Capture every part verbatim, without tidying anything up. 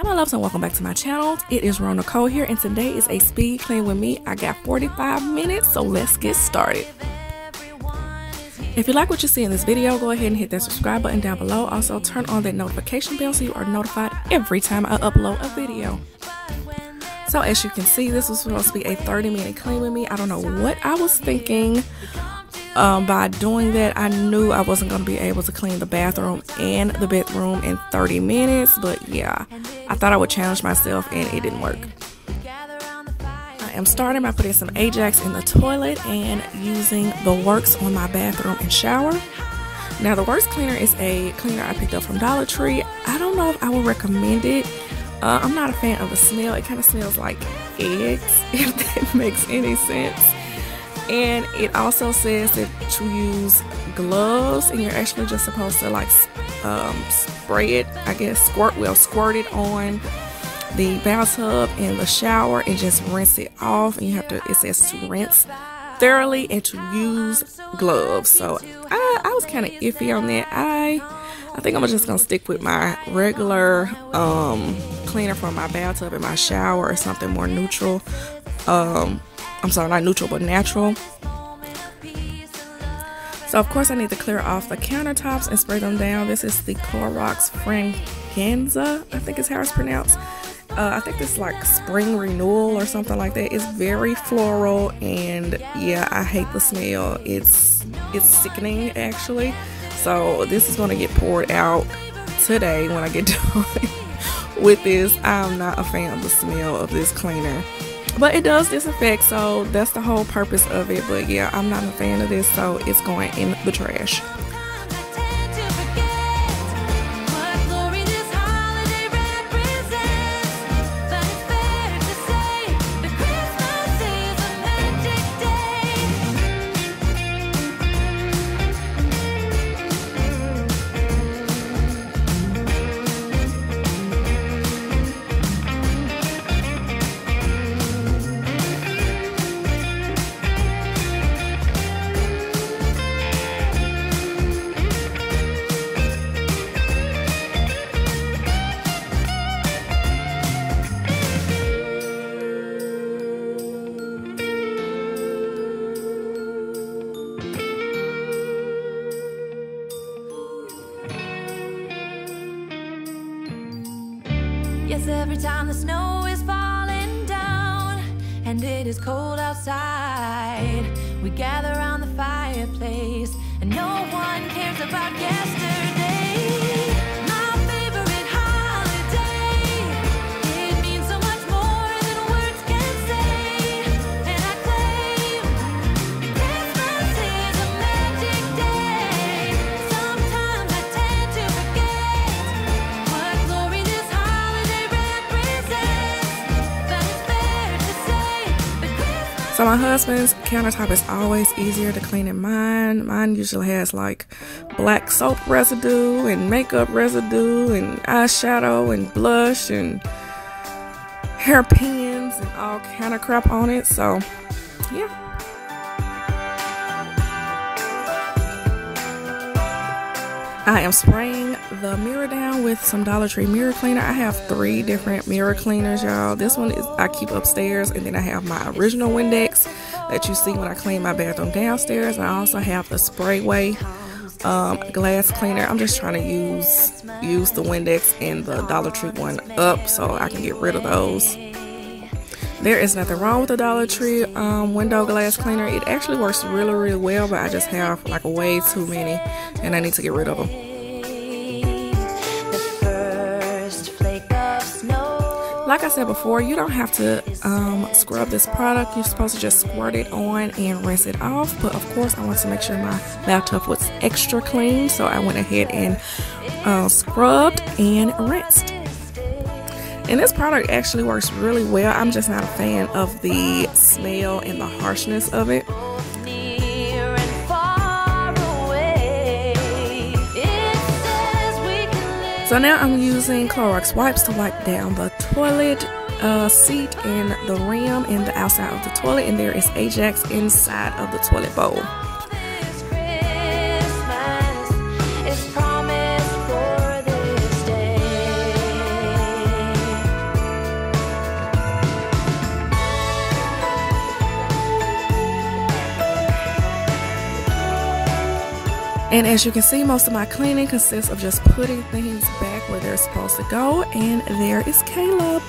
Hi my loves and welcome back to my channel. It is Ro Nicole here and today is a speed clean with me. I got forty-five minutes, so let's get started. If you like what you see in this video, go ahead and hit that subscribe button down below. Also turn on that notification bell so you are notified every time I upload a video. So as you can see, this was supposed to be a thirty minute clean with me. I don't know what I was thinking. Um, by doing that, I knew I wasn't going to be able to clean the bathroom and the bedroom in thirty minutes, but yeah, I thought I would challenge myself and it didn't work. I am starting by putting some Ajax in the toilet and using the Works on my bathroom and shower. Now the Works cleaner is a cleaner I picked up from Dollar Tree. I don't know if I would recommend it. Uh, I'm not a fan of the smell. It kind of smells like eggs, if that makes any sense. And it also says that you use gloves and you're actually just supposed to like um, spray it, I guess, squirt, well, squirt it on the bathtub and the shower and just rinse it off. And you have to, it says to rinse thoroughly and to use gloves. So I, I was kind of iffy on that. I I think I'm just going to stick with my regular um, cleaner for my bathtub and my shower or something more neutral. Um, I'm sorry, not neutral, but natural. So, of course, I need to clear off the countertops and spray them down. This is the Clorox Fran-Ganza, I think is how it's pronounced. Uh, I think it's like spring renewal or something like that. It's very floral and, yeah, I hate the smell. It's, it's sickening, actually. So, this is going to get poured out today when I get done with this. I'm not a fan of the smell of this cleaner. But it does disinfect, so that's the whole purpose of it. But yeah, I'm not a fan of this, so it's going in the trash. Yes, every time the snow is falling down and it is cold outside, we gather around the fireplace and no one cares about yesterday. So my husband's countertop is always easier to clean than mine. Mine usually has like black soap residue and makeup residue and eyeshadow and blush and hair pins and all kind of crap on it. So yeah. I am spraying the mirror down with some Dollar Tree mirror cleaner. I have three different mirror cleaners, y'all. This one is I keep upstairs, and then I have my original Windex that you see when I clean my bathroom downstairs. And I also have the Sprayway um, glass cleaner. I'm just trying to use use the Windex and the Dollar Tree one up so I can get rid of those. There is nothing wrong with the Dollar Tree um, window glass cleaner. It actually works really, really well, but I just have like way too many and I need to get rid of them. Like I said before, you don't have to um, scrub this product. You're supposed to just squirt it on and rinse it off. But of course, I wanted to make sure my bathtub was extra clean. So I went ahead and uh, scrubbed and rinsed. And this product actually works really well. I'm just not a fan of the smell and the harshness of it. So now I'm using Clorox wipes to wipe down the toilet uh, seat and the rim and the outside of the toilet. And there is Ajax inside of the toilet bowl. And as you can see, most of my cleaning consists of just putting things back where they're supposed to go. And there is Caleb.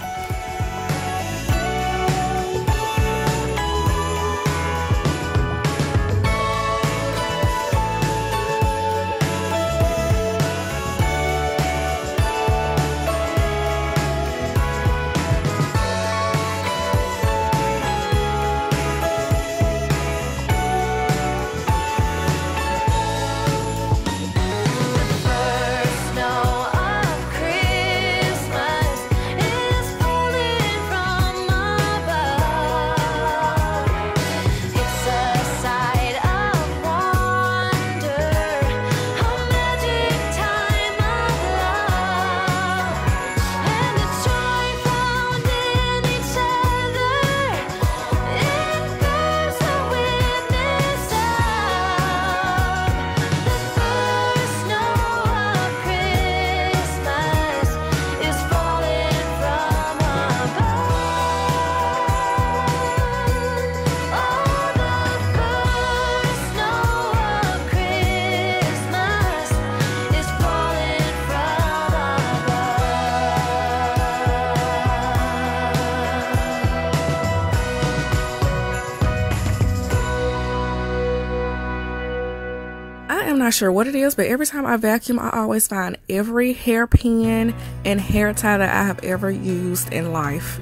Not sure what it is, but every time I vacuum, I always find every hairpin and hair tie that I have ever used in life.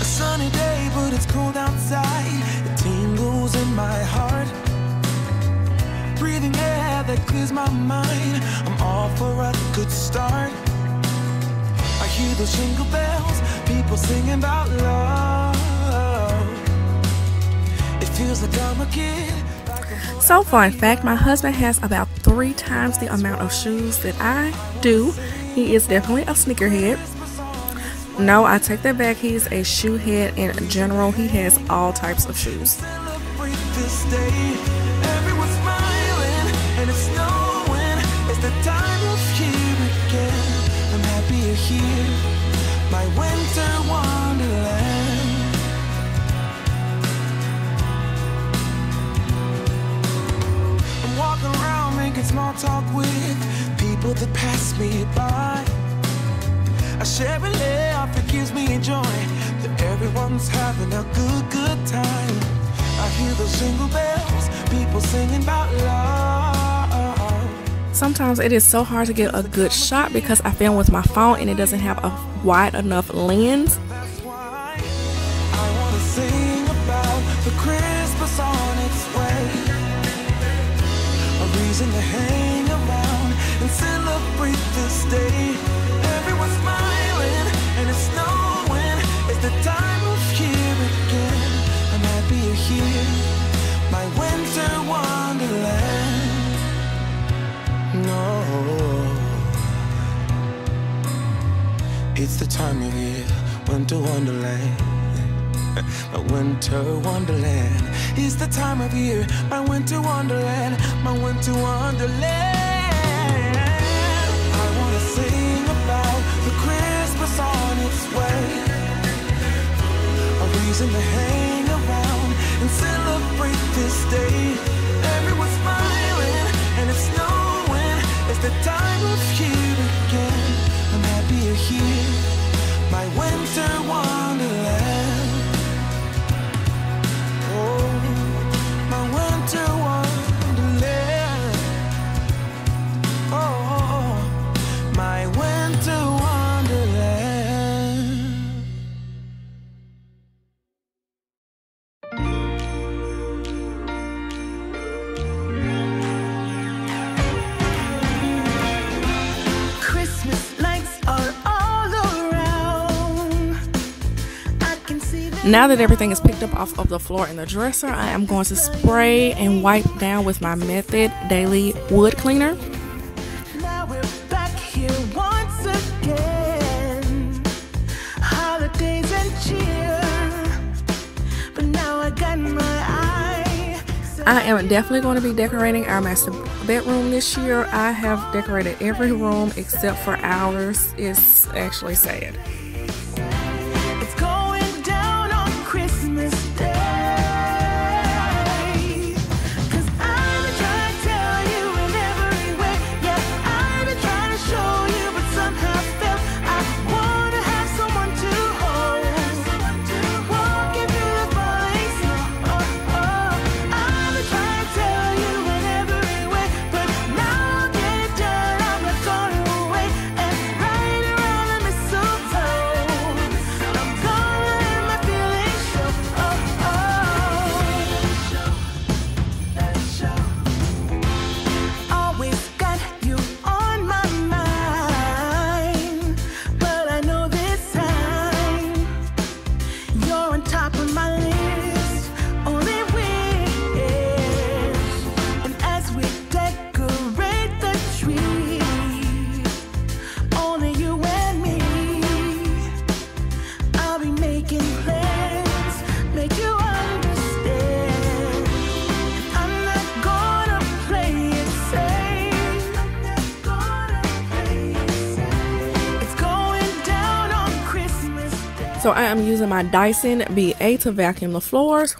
A sunny day, but it's cold outside. The tingles in my heart. Breathing air that clears my mind. I'm all for a good start. I hear those jingle bells, people singing about love. It feels like I'm a kid. So fun fact, my husband has about three times the amount of shoes that I do. He is definitely a sneakerhead. No, I take that back. He is a shoe head in general. He has all types of shoes. Everyone's smiling and it's snowing. It's the time of year again. I'm happier here. My winter wonderland. I'm walking around making small talk with people that pass me by. I share a laugh that gives me joy, that everyone's having a good, good time. I hear those jingle bells, people singing about love. Sometimes it is so hard to get a good shot because I film with my phone and it doesn't have a wide enough lens. That's why I want to sing about the Christmas on its way. A reason to hang around and celebrate this day. Everyone's smiling and it's snowing. It's the time of year again. I'm happier here. My winter wonderland. No, it's the time of year, winter wonderland. My winter wonderland. It's the time of year, my winter wonderland. My winter wonderland. I wanna sing about the Christmas on its way. A reason to hang around and celebrate this day. Everyone's smiling and it's snowing. It's the time of year again. I'm happier here. My winter wonderland. Oh, my winter wonderland. Oh, my winter Now that everything is picked up off of the floor in the dresser, I am going to spray and wipe down with my Method Daily Wood Cleaner. Now we're back here once again. Holidays and cheer. But now I got my eye. I am definitely going to be decorating our master bedroom this year. I have decorated every room except for ours. It's actually sad. So I am using my Dyson V eight to vacuum the floors.